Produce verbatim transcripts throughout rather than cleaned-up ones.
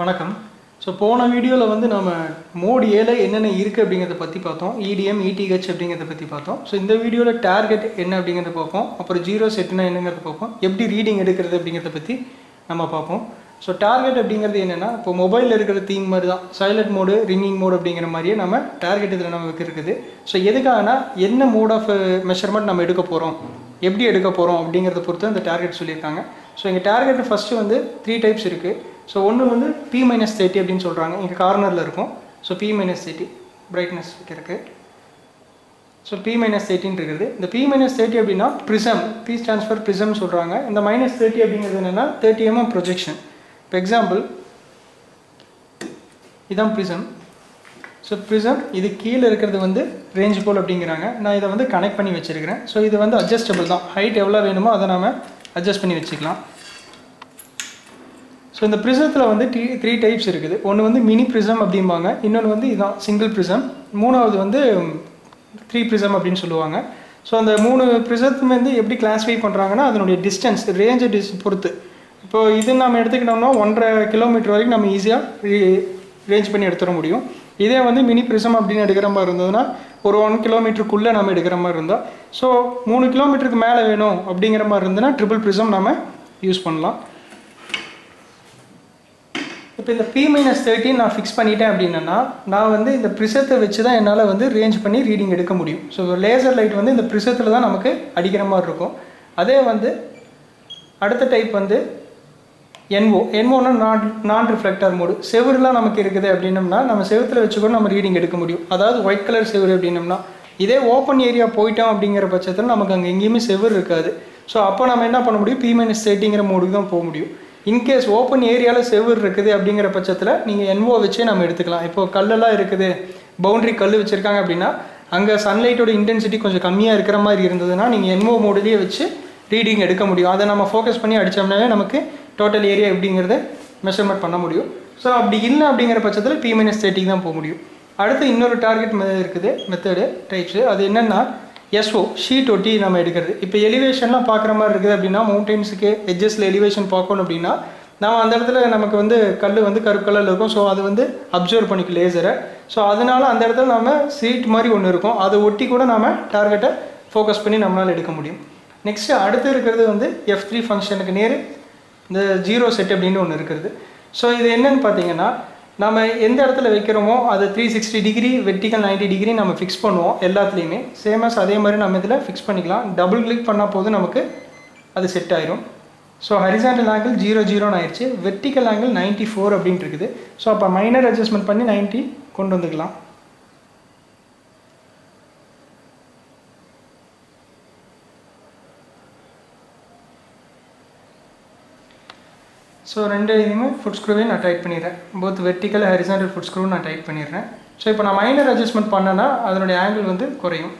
வணக்கம். ஸோ போன வீடியோவில் வந்து நம்ம மோட் ஏல என்னென்ன இருக்குது அப்படிங்கிறத பற்றி பார்த்தோம், இடிஎம் இடிஹெச் அப்படிங்கிறத பற்றி பார்த்தோம். ஸோ இந்த வீடியோவில் டார்கெட் என்ன அப்படிங்கிறத பார்ப்போம், அப்புறம் ஜீரோ செட்டுனா என்னங்கிறத பார்ப்போம், எப்படி ரீடிங் எடுக்கிறது அப்படிங்கிறத பற்றி நம்ம பார்ப்போம். ஸோ டார்கெட் அப்படிங்கிறது என்னென்னா, இப்போ மொபைலில் இருக்கிற தீம் மாதிரி தான், சைலண்ட் மோடு ரிங்கிங் மோடு அப்படிங்கிற மாதிரியே நம்ம டார்கெட் இதில் நமக்கு இருக்குது. ஸோ எதுக்காகனா என்ன மோட் ஆஃப் மெஷர்மெண்ட் நம்ம எடுக்க போகிறோம், எப்படி எடுக்க போகிறோம் அப்படிங்கிறத பொறுத்து அந்த டார்கெட் சொல்லியிருக்காங்க. ஸோ எங்கள் டார்கெட் ஃபஸ்ட்டு வந்து த்ரீ டைப்ஸ் இருக்குது. ஸோ ஒன்று வந்து பி மைனஸ் தேர்ட்டி அப்படின்னு சொல்கிறாங்க, இங்கே கார்னரில் இருக்கும். So P minus thirty brightness இருக்குது. ஸோ பி மைனஸ் தேர்ட்டின்னு இருக்குது. இந்த பி மைனஸ் தேர்ட்டி அப்படின்னா prism, P stands for prism சொல்கிறாங்க. இந்த மைனஸ் தேர்ட்டி அப்படிங்கிறது என்னென்னா தேர்ட்டி எம்எம் ப்ரொஜெக்ஷன். இப்போ எக்ஸாம்பிள் இதுதான் ப்ரிசம். ஸோ ப்ரிசம் இது கீழே இருக்கிறது வந்து ரேஞ்ச் போல் அப்படிங்கிறாங்க. நான் இதை வந்து கனெக்ட் பண்ணி வச்சுருக்கிறேன். ஸோ இது வந்து அட்ஜஸ்டபிள் தான், ஹைட் எவ்வளோ வேணுமோ அதை நாம் அட்ஜஸ்ட் பண்ணி வச்சுக்கலாம். ஸோ இந்த ப்ரிசத்தில் வந்து டி த்ரீ டைப்ஸ் இருக்குது. ஒன்று வந்து மினி ப்ரிசம் அப்படிம்பாங்க, இன்னொன்று வந்து இதுதான் சிங்கிள் ப்ரிசம், மூணாவது வந்து த்ரீ ப்ரிசம் அப்படின்னு சொல்லுவாங்க. ஸோ அந்த மூணு ப்ரிசத்துமே வந்து எப்படி கிளாஸிஃபை பண்ணுறாங்கன்னா அதனுடைய டிஸ்டன்ஸ் ரேஞ்சு டிஸ் பொறுத்து. இப்போது இது நம்ம எடுத்துக்கிட்டோம்னா ஒன்றரை கிலோமீட்டர் வரைக்கும் நம்ம ஈஸியாக ரேஞ்ச் பண்ணி எடுத்துட முடியும். இதே வந்து மினி ப்ரிசம் அப்படின்னு எடுக்கிற மாதிரி இருந்ததுன்னா ஒரு ஒன் கிலோமீட்டருக்குள்ளே நம்ம எடுக்கிற மாதிரி இருந்தால். ஸோ மூணு கிலோமீட்டருக்கு மேலே வேணும் அப்படிங்கிற மாதிரி இருந்ததுன்னா ட்ரிபிள் ப்ரிசம் நம்ம யூஸ் பண்ணலாம். இப்போ இந்த பி மைனஸ் தேர்ட்டி நான் ஃபிக்ஸ் பண்ணிட்டேன் அப்படின்னா நான் வந்து இந்த ப்ரிசத்தை வச்சு தான் என்னால் வந்து ரேஞ்ச் பண்ணி ரீடிங் எடுக்க முடியும். ஸோ லேசர் லைட் வந்து இந்த ப்ரிசத்தில் தான் நமக்கு அடிக்கிற மாதிரி இருக்கும். அதே வந்து அடுத்த டைப் வந்து என்ஓ. என்ஓன்னா நான் நான் ரிஃப்ளெக்டார் மோடு. செவருலாம் நமக்கு இருக்குது அப்படின்னம்னா நம்ம செவத்தில் வச்சு கூட நம்ம ரீடிங் எடுக்க முடியும். அதாவது ஒயிட் கலர் செவரு அப்படின்னம்னா. இதே ஓப்பன் ஏரியா போயிட்டோம் அப்படிங்கிற பட்சத்தில் நமக்கு அங்கே எங்கேயுமே செவர் இருக்காது. ஸோ அப்போ நம்ம என்ன பண்ண முடியும், பி மைனஸ் தேர்ட்டிங்கிற மோடுக்கு தான் போக முடியும். இன்கேஸ் ஓப்பன் ஏரியாவில் செவர் இருக்குது அப்படிங்கிற பட்சத்தில் நீங்கள் என்ஓ வச்சே நம்ம எடுத்துக்கலாம். இப்போது கல்லெல்லாம் இருக்குது, பவுண்ட்ரி கல் வச்சுருக்காங்க அப்படின்னா அங்கே சன்லைட்டோட இன்டென்சிட்டி கொஞ்சம் கம்மியாக இருக்கிற மாதிரி இருந்ததுன்னா நீங்கள் என்ஓ மோடுலேயே வச்சு ரீடிங் எடுக்க முடியும். அதை நம்ம ஃபோக்கஸ் பண்ணி அடித்தோம்னாவே நமக்கு டோட்டல் ஏரியா அப்படிங்கிறத மெஷர்மெண்ட் பண்ண முடியும். ஸோ அப்படி இல்லை அப்படிங்கிற பட்சத்தில் பி மைனஸ் தேர்ட்டிக்கு தான் போக முடியும். அடுத்து இன்னொரு டார்கெட் மெத்தட் இருக்குது, மெத்தடு டைப்ஸு. அது என்னென்னா எஸ்ஓ ஷீட் ஒட்டி நம்ம எடுக்கிறது. இப்போ எலிவேஷன்லாம் பார்க்குற மாதிரி இருக்குது அப்படின்னா மவுண்டெயின்ஸுக்கு எட்ஜஸில் எலிவேஷன் பார்க்கணும் அப்படின்னா நம்ம அந்த இடத்துல நமக்கு வந்து கல் வந்து கருப்பு கலரில் இருக்கும். ஸோ அது வந்து அப்சர்வ் பண்ணிக்கும் லேசரை. ஸோ அதனால அந்த இடத்துல நம்ம ஷீட் மாதிரி ஒன்று இருக்கும், அதை ஒட்டி கூட நம்ம டார்கெட்டை ஃபோக்கஸ் பண்ணி நம்மளால் எடுக்க முடியும். நெக்ஸ்ட்டு அடுத்து இருக்கிறது வந்து எஃப் த்ரீ ஃபங்க்ஷனுக்கு நேர் இந்த ஜீரோ செட் அப்படின்னு ஒன்று இருக்கிறது. ஸோ இது என்னென்னு பார்த்தீங்கன்னா நம்ம எந்த இடத்துல வைக்கிறோமோ அது three sixty degree vertical ninety degree நம்ம ஃபிக்ஸ் பண்ணுவோம் எல்லாத்துலேயுமே. சேமஸ் அதே மாதிரி நம்ம இதில் ஃபிக்ஸ் பண்ணிக்கலாம். டபுள் கிளிக் பண்ணால் போதும் நமக்கு அது செட் ஆயிரும். ஸோ ஹரிசாண்டல் ஆங்கிள் ஜீரோ ஜீரோன்னு ஆயிடுச்சு, வெர்டிக்கல் ஆங்கிள் நைன்டி ஃபோர் அப்படின்ட்டு இருக்குது. ஸோ அப்போ மைனர் அட்ஜஸ்ட்மெண்ட் பண்ணி நைன்ட்டி கொண்டு வந்துக்கலாம். ஸோ ரெண்டு இதுவுமே ஃபுட் ஸ்க்ரூவையும் நான் டைட் பண்ணிடுறேன், போத் வெர்டிக்கல் ஹரிசாண்டல் ஃபுட் ஸ்க்ரூவும் நான் டைட் பண்ணிடுறேன். ஸோ இப்போ நான் மைனர் அட்ஜஸ்ட்மெண்ட் பண்ணேன்னா அதனுடைய ஆங்கிள் வந்து குறையும்.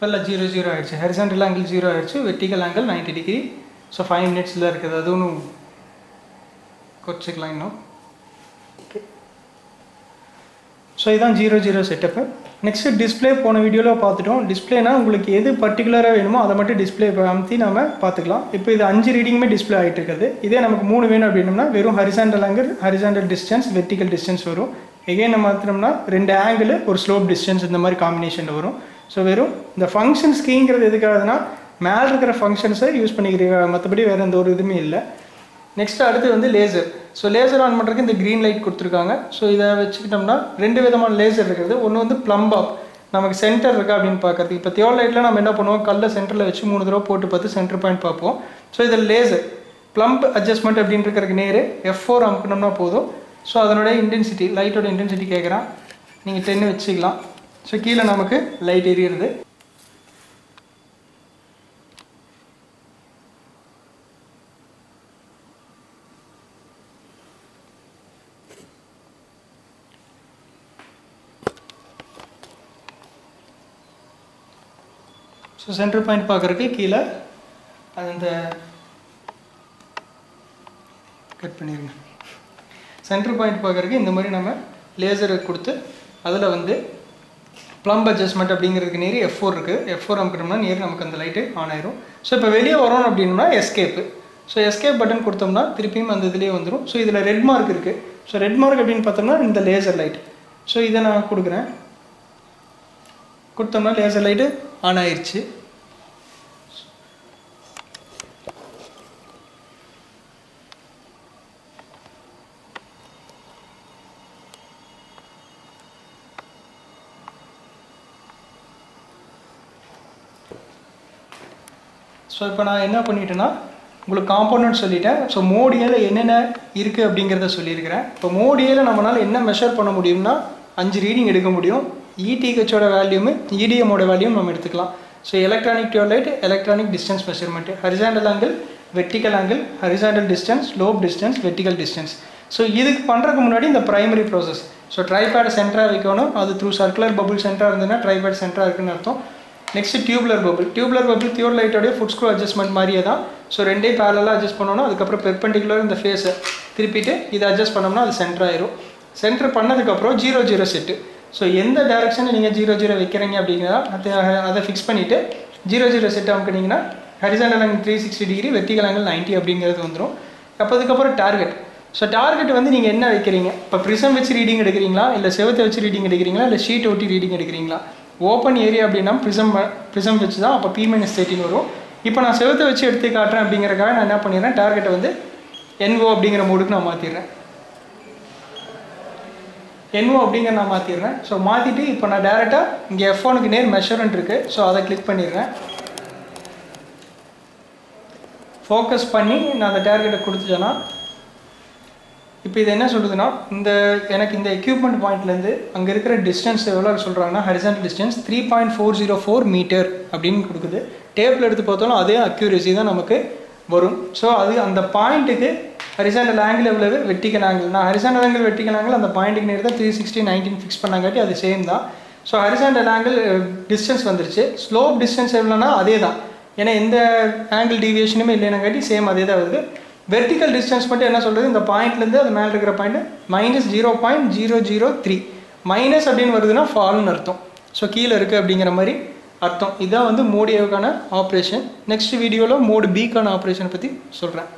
இப்போல்லாம் ஜீரோ ஜீரோ ஆகிடுச்சு, ஹரிசாண்டல் ஆங்கிள் ஜீரோ ஆகிடுச்சு, vertical angle ninety degree. So five மினிட்ஸில் இருக்குது, அது ஒன்றும் குறைச்சிக்கலாம் இன்னும். ஓகே, ஸோ இதுதான் zero zero setup. Next display போன வீடியோவில் பார்த்துட்டோம். டிஸ்பிளேனா உங்களுக்கு எது பர்டிகுலராக வேணுமோ அதை மட்டும் டிஸ்பிளே அமைத்து நம்ம பார்த்துக்கலாம். இப்போ இது அஞ்சு ரீடிங்குமே டிஸ்பிளே ஆகிட்டு இருக்குது. இதே நமக்கு மூணு வேணும் அப்படின்னம்னா வெறும் horizontal angle, horizontal distance, vertical distance வரும். எகைன் நம்ம மாற்றினோம்னா ரெண்டு ஆங்கிள், ஒரு ஸ்லோப் டிஸ்டன்ஸ், இந்த மாதிரி காம்பினேஷனில் வரும். ஸோ வெறும் இந்த ஃபங்க்ஷன் ஸ்கீங்கிறது எதுக்காகனா மேலே இருக்கிற ஃபங்க்ஷன்ஸை யூஸ் பண்ணிக்கிறீங்க, மற்றபடி வேறு எந்த ஒரு இதுவுமே இல்லை. நெக்ஸ்ட் அடுத்து வந்து லேசர். ஸோ லேசர் ஆன் பண்ணுறதுக்கு இந்த க்ரீன் லைட் கொடுத்துருக்காங்க. ஸோ இதை வச்சுக்கிட்டோம்னா ரெண்டு விதமான லேசர் இருக்கிறது. ஒன்று வந்து ப்ளம்ப் அப், நமக்கு சென்டர் இருக்கா அப்படின்னு பார்க்குறதுக்கு. இப்போ தியோல் லைட்டில் நம்ம என்ன பண்ணுவோம், கல்லை சென்டரில் வச்சு மூணு தடவை போட்டு பார்த்து சென்டர் பாயிண்ட் பார்ப்போம். ஸோ இதில் லேசர் ப்ளம்ப் அட்ஜஸ்ட்மெண்ட் அப்படின்னு இருக்கிறதுக்கு நேர் எஃப் ஃபோர் அமுக்கணும்னா போதும். ஸோ அதனுடைய இன்டென்சிட்டி, லைட்டோட இன்டென்சிட்டி கேட்குறான், நீங்கள் டென்னு வச்சுக்கலாம். ஸோ கீழே நமக்கு லைட் எரியுது. ஸோ சென்டர் பாயிண்ட் பார்க்குறதுக்கு கீழே அந்த கட் பண்ணிருங்க சென்டர் பாயிண்ட் பார்க்கறதுக்கு இந்த மாதிரி நம்ம லேசர் கொடுத்து ಅದல வந்து plumb adjustment அப்படிங்கிறதுக்கு நேரே F four இருக்கு F four அமுக்குறோம்னா நேரே நமக்கு அந்த லைட் ஆன் ஆயிடும் சோ இப்போ வெளிய வரணும் அப்படினா எஸ்கேப் சோ எஸ்கேப் பட்டன் கொடுத்தோம்னா திருப்பியும் அந்த இதுலயே வந்துரும் சோ இதுல ரெட் மார்க் இருக்கு சோ ரெட் மார்க் அப்படினு பார்த்தோம்னா இந்த லேசர் லைட் சோ இத நான் கொடுக்கிறேன் கொடுத்தோம்னா லேசர் லைட் ஆன் ஆயிருச்சு So இப்போ நான் என்ன பண்ணிட்டேனா உங்களுக்கு காம்போனன்ட் சொல்லிட்டேன் சோ மோட் Aல என்னென்ன இருக்கு அப்படிங்கறதை சொல்லி இருக்கேன் இப்போ மோட் Aல நம்மனால என்ன மெஷர் பண்ண முடியும்னா five ரீடிங் எடுக்க முடியும் E T H ஓட வேல்யூம் E D M ஓட வேல்யூம் நம்ம எடுத்துக்கலாம் so electronic tube light electronic distance measurement horizontal angle vertical angle horizontal distance slope distance vertical distance so இதுக்கு பண்றதுக்கு முன்னாடி இந்த பிரைமரி process சோ ட்ரைபாட் சென்டரா வைக்கணும் அது த்ரூ சர்க்குலர் பபிள் சென்டரா இருந்தனா ட்ரைபாட் சென்டரா இருக்குன்னு அர்த்தம் Next tubular bubble. Tubular bubble theory light oda foot screw adjustment mariya da. So rende parallel adjust pannona adukapra perpendicular inda face thirupite idu adjust pannomna adu center airu. Center pannadukku apro zero zero set. So endha direction la neenga zero zero vekkringa abdinga adha fix pannite zero zero set amukninga horizontal angle three sixty degree vertical angle ninety abdingiradhu vandrum. Appo adukapra target. So target vandu neenga enna vekkringa? Appo prism vechi reading edukringa illa sevathu vechi reading edukringa illa sheet oti reading edukringa? Open area அப்படினா prism prism வெச்சு தான் அப்ப P thirteen வரும் இப்போ நான் செவத்தை வெச்சு எடுத்து காட்றேன் அப்படிங்கறதுக்காக நான் என்ன பண்ணிறேன் டார்கெட் வந்து N O அப்படிங்கற மோடுக்கு நான் மாத்திறேன் N O அப்படிங்கற நான் மாத்திறேன் சோ மாத்திட்டு இப்போ நான் डायरेक्टली இங்க F one க்கு நேர் மெஷர்மென்ட் இருக்கு சோ அத கிளிக் பண்ணிறேன் ஃபோக்கஸ் பண்ணி நான் அந்த டார்கெட்டை கொடுத்துட்டேனா இப்போ இது என்ன சொல்றதுனா இந்த எனக்கு இந்த equipment பாயிண்ட்ல இருந்து அங்க இருக்கிற டிஸ்டன்ஸ் எவ்வளவு சொல்றாங்கன்னா horizontal distance three point four zero four metre அப்படினு கொடுக்குது டேப்ல எடுத்து பார்த்தாலும் அதே அக்யூரசி தான் நமக்கு வரும் சோ அது அந்த பாயிண்ட்க்கு ஹரிசன்டல் ஆங்கிள் எவ்வளவு வெர்டிகல் ஆங்கிள் நான் ஹரிசன்டல் ஆங்கிள் வெர்டிகல் ஆங்கிள் அந்த பாயிண்ட்க்கு நேரா three sixty nineteen ஃபிக்ஸ் பண்ணாங்கட்டி அது சேம் தான் சோ ஹரிசன்டல் ஆங்கிள் டிஸ்டன்ஸ் வந்துருச்சு ஸ்லோப் டிஸ்டன்ஸ் எவ்வளவுனா அதே தான் ஏனா இந்த ஆங்கிள் டிவியேஷனுமே இல்லேனங்கட்டி சேம் அதே தான் வருது vertical distance மட்டும் என்ன சொல்றது இந்த பாயிண்ட்ல இருந்து அந்த மேல இருக்கிற point minus zero point zero zero three minus அப்படினு வருதுனா ஃபால்னு அர்த்தம் சோ கீழ இருக்கு அப்படிங்கற மாதிரி அர்த்தம் இதான் வந்து மோட் Aக்கான ஆபரேஷன் நெக்ஸ்ட் வீடியோல மோட் Bக்கான ஆபரேஷன் பத்தி சொல்றேன்